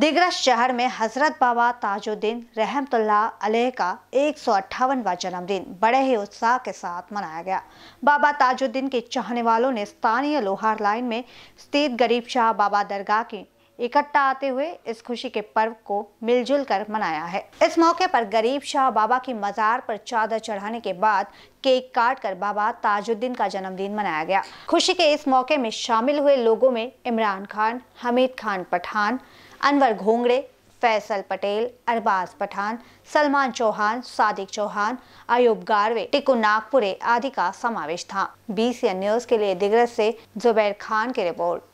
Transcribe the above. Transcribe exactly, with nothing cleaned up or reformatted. दिग्रस शहर में हजरत बाबा ताजुद्दीन रहमतुल्ला अलैह का एक सौ अट्ठावनवा जन्मदिन बड़े ही उत्साह के साथ मनाया गया। बाबा ताजुद्दीन के चाहने वालों ने स्थानीय लोहार लाइन में स्थित गरीब शाह बाबा दरगाह की इकट्ठा आते हुए इस खुशी के पर्व को मिलजुल कर मनाया है। इस मौके पर गरीब शाह बाबा की मजार पर चादर चढ़ाने के बाद केक काट कर बाबा ताजुद्दीन का जन्मदिन मनाया गया। खुशी के इस मौके में शामिल हुए लोगों में इमरान खान, हमीद खान पठान, अनवर घोंगड़े, फैसल पटेल, अरबाज पठान, सलमान चौहान, सादिक चौहान, अयूब गार्वे, टिकू नागपुरे आदि का समावेश था। बी सी एन न्यूज के लिए दिग्रस से जुबैर खान की रिपोर्ट।